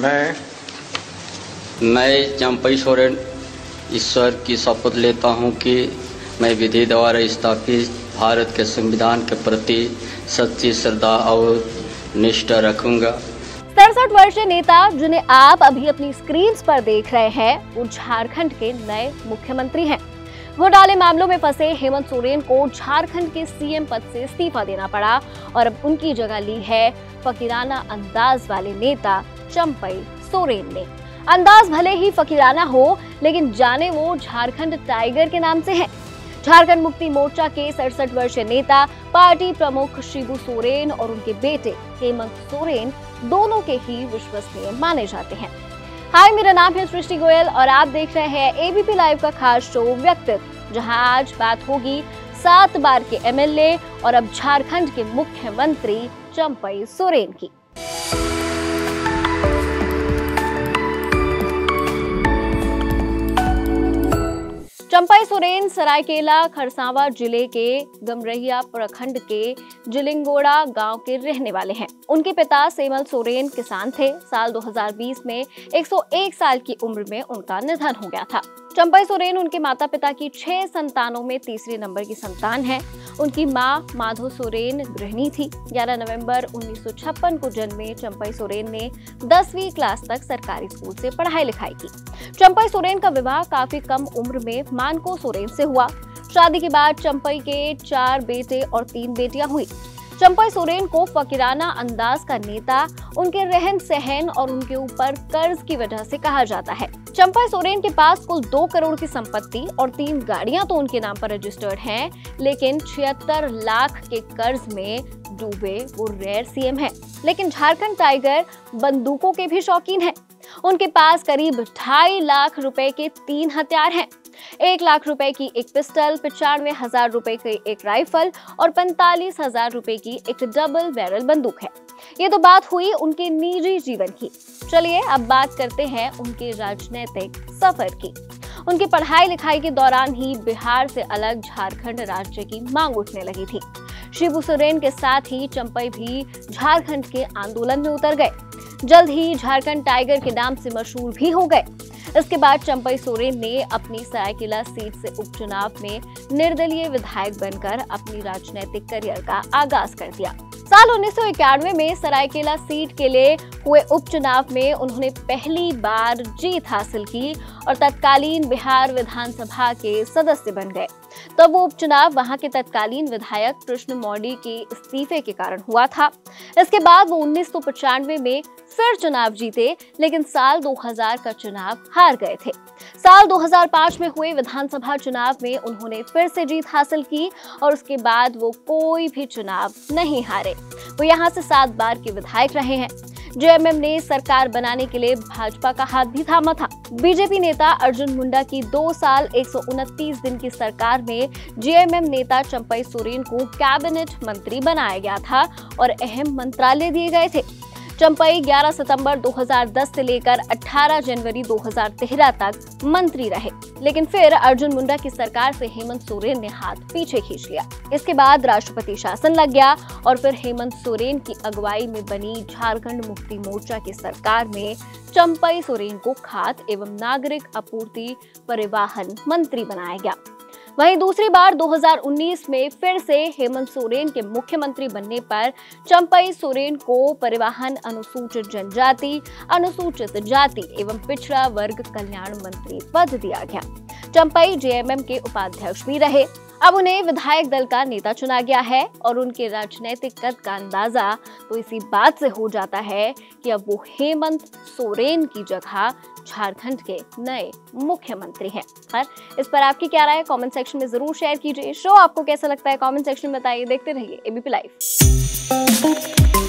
मैं चंपई सोरेन ईश्वर की शपथ लेता हूं कि मैं विधि द्वारा स्थापित भारत के संविधान के प्रति सच्ची श्रद्धा और निष्ठा रखूंगा। 67 वर्षीय नेता जिन्हें आप अभी अपनी स्क्रीन पर देख रहे हैं वो झारखंड के नए मुख्यमंत्री हैं। घोटाले मामलों में फंसे हेमंत सोरेन को झारखंड के सीएम पद से इस्तीफा देना पड़ा और अब उनकी जगह ली है फकीराना अंदाज वाले नेता चंपई सोरेन ने। अंदाज भले ही फकीराना हो, लेकिन जाने वो झारखंड टाइगर के नाम से है। झारखंड मुक्ति मोर्चा के 67 वर्षीय नेता पार्टी प्रमुख शिबू सोरेन और उनके बेटे हेमंत सोरेन दोनों के ही विश्वसनीय माने जाते हैं। हाय, मेरा नाम है सृष्टि गोयल और आप देख रहे हैं एबीपी लाइव का खास शो व्यक्तित्व, जहां आज बात होगी 7 बार के एमएलए और अब झारखंड के मुख्यमंत्री चंपई सोरेन की। चंपई सोरेन सरायकेला खरसावा जिले के गमरहिया प्रखंड के जिलिंगा गांव के रहने वाले हैं। उनके पिता सीमल सोरेन किसान थे। साल 2020 में 101 साल की उम्र में उनका निधन हो गया था। चंपई सोरेन उनके माता पिता की 6 संतानों में तीसरे नंबर की संतान है। उनकी माँ माधो सोरेन गृहिणी थी। 11 नवंबर 1956 को जन्मे चंपई सोरेन ने 10वीं क्लास तक सरकारी स्कूल से पढ़ाई लिखाई की। चंपई सोरेन का विवाह काफी कम उम्र में मानको सोरेन से हुआ। शादी के बाद चंपई के 4 बेटे और 3 बेटियां हुई। चंपई सोरेन को फकीराना अंदाज का नेता उनके रहन सहन और उनके ऊपर कर्ज की वजह से कहा जाता है। चंपई सोरेन के पास कुल 2 करोड़ की संपत्ति और 3 गाड़ियां तो उनके नाम पर रजिस्टर्ड हैं, लेकिन 76 लाख के कर्ज में डूबे वो रेयर सीएम हैं। लेकिन झारखंड टाइगर बंदूकों के भी शौकीन हैं। उनके पास करीब 2.5 लाख रुपए के 3 हथियार हैं। 1 लाख रुपए की एक पिस्टल, 95,000 रुपए की एक राइफल और 45,000 रुपए की एक डबल बैरल बंदूक है। ये तो बात हुई उनके निजी जीवन की। चलिए अब बात करते हैं उनके राजनीतिक सफर की। उनकी पढ़ाई लिखाई के दौरान ही बिहार से अलग झारखंड राज्य की मांग उठने लगी थी। शिबू सोरेन के साथ ही चंपई भी झारखंड के आंदोलन में उतर गए। जल्द ही झारखंड टाइगर के नाम से मशहूर भी हो गए। इसके बाद चंपई सोरेन ने अपनी सरायकेला सीट से उपचुनाव में निर्दलीय विधायक बनकर अपनी राजनीतिक करियर का आगाज कर दिया। साल 1991 में सरायकेला सीट के लिए हुए उपचुनाव में उन्होंने पहली बार जीत हासिल की और तत्कालीन बिहार विधानसभा के सदस्य बन गए। तब वो उपचुनाव वहां के तत्कालीन विधायक कृष्ण मौर्य के इस्तीफे के कारण हुआ था। इसके बाद वो 1995 में फिर चुनाव जीते, लेकिन साल 2000 का चुनाव हार गए थे। साल 2005 में हुए विधानसभा चुनाव में उन्होंने फिर से जीत हासिल की और उसके बाद वो कोई भी चुनाव नहीं हारे। वो यहाँ से 7 बार के विधायक रहे हैं। जेएमएम ने सरकार बनाने के लिए भाजपा का हाथ भी थामा था। बीजेपी नेता अर्जुन मुंडा की 2 साल 129 दिन की सरकार में जेएमएम नेता चंपई सोरेन को कैबिनेट मंत्री बनाया गया था और अहम मंत्रालय दिए गए थे। चंपई 11 सितंबर 2010 से लेकर 18 जनवरी 2013 तक मंत्री रहे, लेकिन फिर अर्जुन मुंडा की सरकार से हेमंत सोरेन ने हाथ पीछे खींच लिया। इसके बाद राष्ट्रपति शासन लग गया और फिर हेमंत सोरेन की अगुवाई में बनी झारखंड मुक्ति मोर्चा की सरकार में चंपई सोरेन को खाद्य एवं नागरिक आपूर्ति परिवहन मंत्री बनाया गया। वहीं दूसरी बार 2019 में फिर से हेमंत सोरेन के मुख्यमंत्री बनने पर चंपई सोरेन को परिवहन, अनुसूचित जनजाति, अनुसूचित जाति एवं पिछड़ा वर्ग कल्याण मंत्री पद दिया गया। चंपई जेएमएम के उपाध्यक्ष भी रहे। अब उन्हें विधायक दल का नेता चुना गया है और उनके राजनीतिक कद का अंदाजा तो इसी बात से हो जाता है कि अब वो हेमंत सोरेन की जगह झारखंड के नए मुख्यमंत्री हैं। इस पर आपकी क्या राय है? कमेंट सेक्शन में जरूर शेयर कीजिए। शो आपको कैसा लगता है कमेंट सेक्शन में बताइए। देखते रहिए एबीपी लाइव।